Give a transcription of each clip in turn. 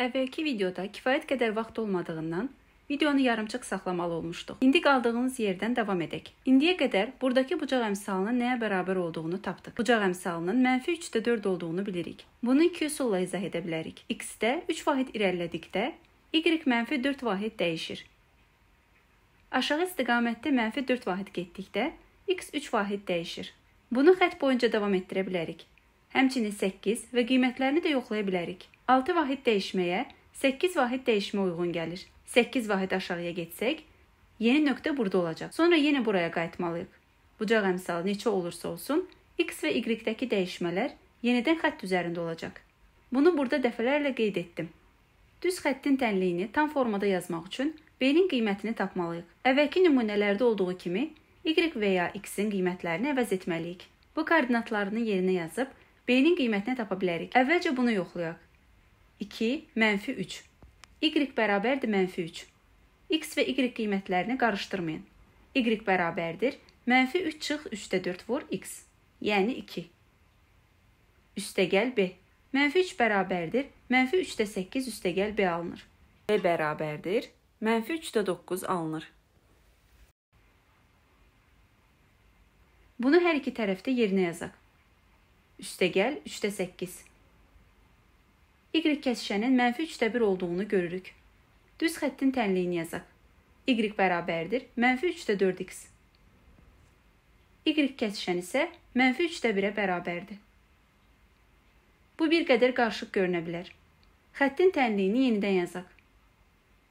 Əvvəlki videoda kifayət qədər vaxt olmadığından videonu yarımçıq saxlamalı olmuşduq. İndi qaldığımız yerdən davam edək. İndiyə qədər buradakı bucaq əmsalının nəyə bərabər olduğunu tapdıq. Bucaq əmsalının mənfi 3/4 olduğunu bilirik. Bunu iki üsulla izah edə bilərik. X-də 3 vahid irəlilədikdə Y mənfi 4 vahid dəyişir. Aşağı istiqamətdə mənfi 4 vahid getdikdə X 3 vahid dəyişir. Bunu xətt boyunca davam etdirə bilərik. Həmçinin 8 və qiymətlərini də yoxlaya bilərik. 6 vahid dəyişməyə 8 vahid dəyişmə uyğun gəlir. 8 vahid aşağıya geçsək, yeni nöqtə burada olacaq. Sonra yenə buraya qayıtmalıyıq. Bucaq əmsalı neçə olursa olsun, X və Y-dəki dəyişmələr yenidən xətt üzərində olacaq. Bunu burada dəfələrlə qeyd etdim. Düz xəttin tənliyini tam formada yazmaq üçün B-nin qiymətini tapmalıyıq. Əvvəlki nümunələrdə olduğu kimi, Y və ya X-in qiymətlərini əvəz etməliyik. Bu koordinatlarını yerinə yazıb, B-nin qiymətini tapa bilərik. Əvvəlcə bunu yoxlayaq. 2 - -3. Y bərabərdir -3. X və Y qiymətlərini qarışdırmayın. Y bərabərdir -3 çıx 3/4 vur X, yəni 2. Üstə gəl B. -3 bərabərdir -3/8 üstə gəl B alınır. B bərabərdir -3/9 alınır. Bunu hər iki tərəfdə yerinə yazaq. Üstə gəl 3/8. Y kəsişənin -3/1 olduğunu görürük. Düz xəttin tənliyini yazaq. Y bərabərdir -3/4x. Y kəsişən isə -3/1-ə bərabərdir. Bu bir qədər qarışıq görünə bilər. Xəttin tənliyini yenidən yazaq.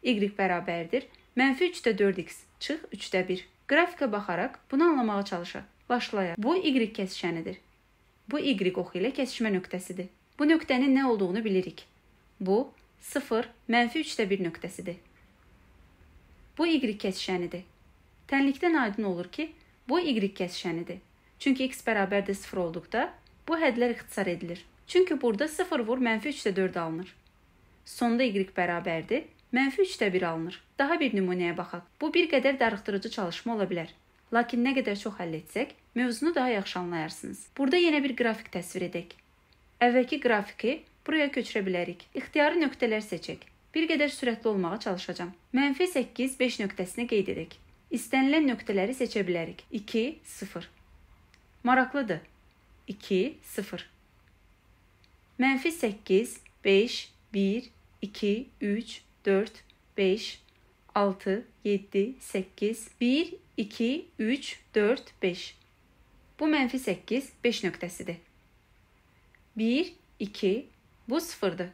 Y bərabərdir -3/4x çıx 3/1. Qrafikə baxaraq bunu anlamağa çalışaq. Başlayaq. Bu Y kəsişənidir. Bu Y oxu ilə kəsişmə nöqtəsidir. Bu nöqtənin nə olduğunu bilirik. Bu, 0 - -3/1 nöqtəsidir. Bu Y kəsişənidir. Tənlikdən aydın olur ki, bu Y kəsişənidir. Çünki X bərabərdir 0 olduqda, bu hədlər ixtisar edilir. Çünki burada 0 vur -3/4 alınır. Sonda Y bərabərdir -3/1 alınır. Daha bir nümunəyə baxaq. Bu bir qədər darıxdırıcı çalışma ola bilər. Lakin nə qədər çox həll etsək, mövzunu daha yaxşı anlayarsınız. Burada yenə bir qrafik təsvir edək. Əvvəlki qrafiki buraya köçürə bilərik. İxtiyari nöqtələr seçək. Bir qədər sürətli olmağa çalışacağım. -8, 5 nöqtəsini qeyd edək. İstənilən nöqtələri seçə bilərik. 2, 0. Maraqlıdır. 2, 0. -8, 5, 1, 2, 3, 4, 5, 6, 7, 8, 1, 2, 3, 4, 5. Bu -8, 5 nöqtəsidir. 1, 2, bu 0-dır.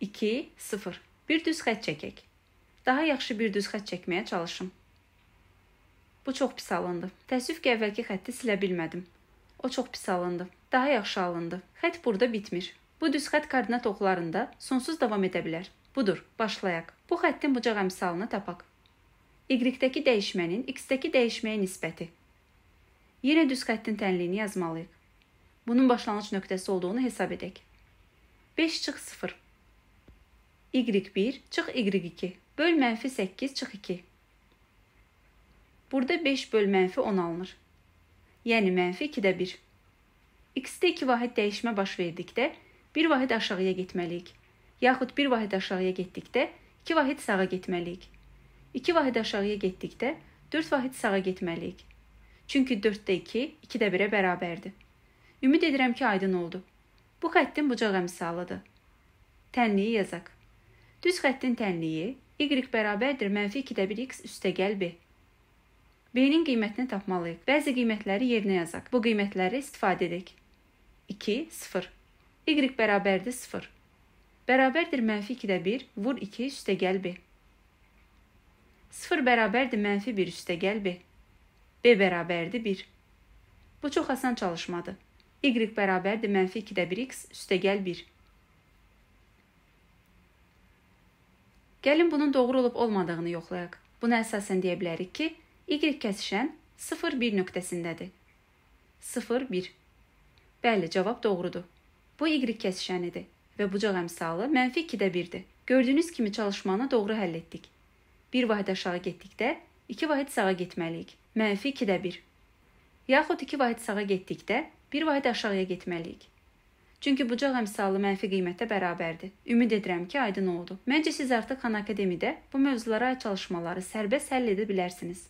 2, 0. Bir düz xət çəkək. Daha yaxşı bir düz xət çəkməyə çalışım. Bu çox pis alındı. Təəssüf ki, əvvəlki xətti silə bilmədim. O çox pis alındı. Daha yaxşı alındı. Xət burada bitmir. Bu düz xət koordinat oxlarında sonsuz davam edə bilər. Budur, başlayaq. Bu xəttin bucaq əmsalını tapaq. Y-dəki dəyişmənin X-dəki dəyişməyə nisbəti. Yenə düz xəttin tənliyini yazmalıyıq. Bunun başlanğıc nöqtəsi olduğunu hesab edək. 5 çıx 0. Y1 çıx Y2. Böl -8 çıx 2. Burada 5 böl -10 alınır. Yəni -2/1. X-də 2 vahid dəyişmə baş verdikdə 1 vahid aşağıya getməliyik. Yaxud 1 vahid aşağıya getdikdə 2 vahid sağa getməliyik. 2 vahid aşağıya getdikdə 4 vahid sağa getməliyik. Çünki 4-də 2, 2/1-ə bərabərdir. Ümid edirəm ki, aydın oldu. Bu xəttin bucaq əmsalıdır. Tənliyi yazaq. Düz xəttin tənliyi Y bərabərdir -2/1x üstə gəl B. B-nin qiymətini tapmalıyıq. Bəzi qiymətləri yerinə yazaq. Bu qiymətləri istifadə edək. 2, 0. Y bərabərdir 0. Bərabərdir -2/1 vur 2 üstə gəl B. 0 bərabərdir -1 üstə gəl B. B bərabərdir 1. Bu çox asan çalışmadır. Y bərabərdir -2/1x üstə gəl 1. Gəlin bunun doğru olub olmadığını yoxlayaq. Buna əsasən deyə bilərik ki, Y kəsişən 0-1 nöqtəsindədir. 0-1. Bəli, cavab doğrudur. Bu Y kəsişənidir və bucaq əmsalı -2/1-dir. Gördüyünüz kimi çalışmanı doğru həll etdik. 1 vahid aşağı getdikdə 2 vahid sağa getməliyik. -2/1. Yaxud 2 vahid sağa getdikdə 1 vahid aşağıya getməliyik. Çünki bucaq əmsalı mənfi qiymətə bərabərdir. Ümid edirəm ki, aydın oldu. Məncə siz artıq Khan Academy-də bu mövzulara çalışmaları sərbəst həll edə bilərsiniz.